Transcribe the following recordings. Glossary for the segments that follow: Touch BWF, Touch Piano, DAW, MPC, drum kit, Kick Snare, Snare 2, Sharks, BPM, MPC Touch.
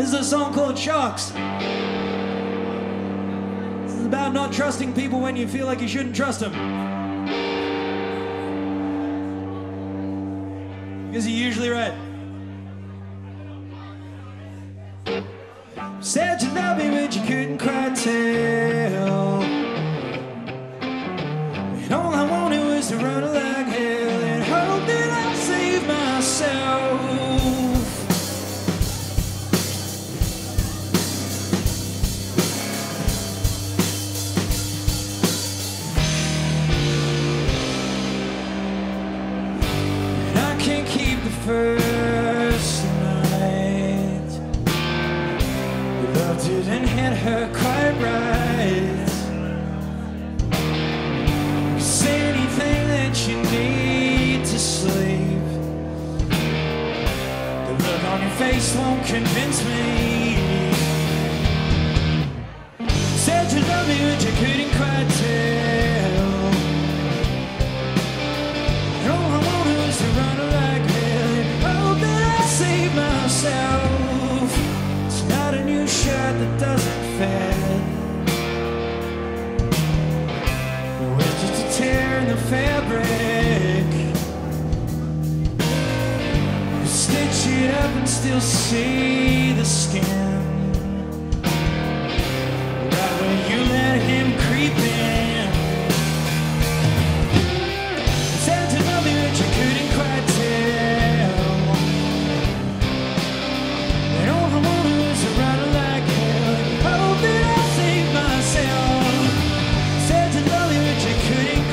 This is a song called Sharks. This is about not trusting people when you feel like you shouldn't trust them. Because you're usually right. Said you love me, but you couldn't quite tell. And all I wanted was to run like hell and hope that I'd save myself. And I can't keep the first night. Your love didn't hit her quite right. Anything that you need to sleep, the look on your face won't convince me. Said you love me, but you couldn't quite tell. And all I wanted was to run like hell and hope that I save myself. It's not a new shirt that doesn't fit, tearing the fabric. You stitch it up and still see the skin, right where you let him creep in. Said you love me, but you couldn't quite tell. And all I wanted was to ride it like hell and hope that I save myself. Said you love me, but you couldn't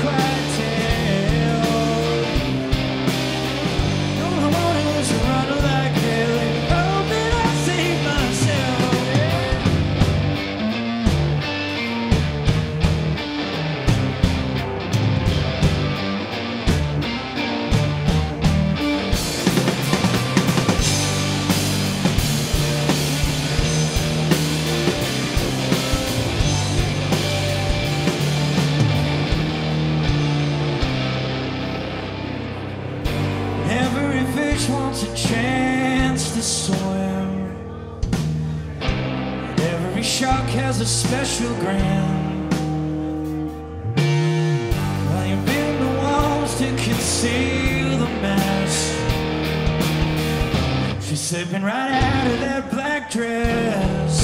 wants a chance to swim. Every shark has a special grin. While you build the walls to conceal the mess, she's slipping right out of that black dress.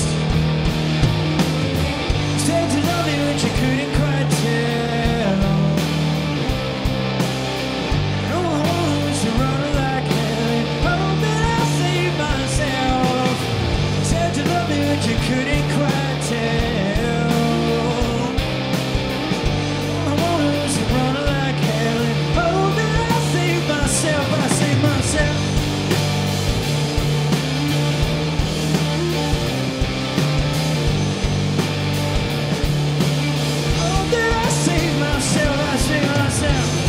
Said you love me, but you couldn't quite tell. No one was around. You couldn't quite tell. I wanted to run like hell and hope that I save myself. I save myself. Hope that I save myself. I save myself.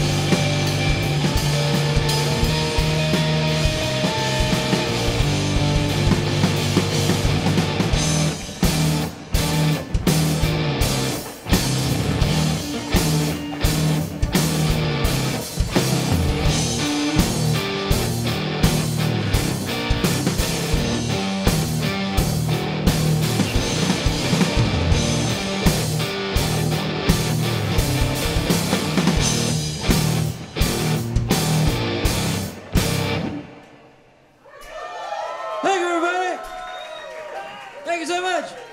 Thank you so much.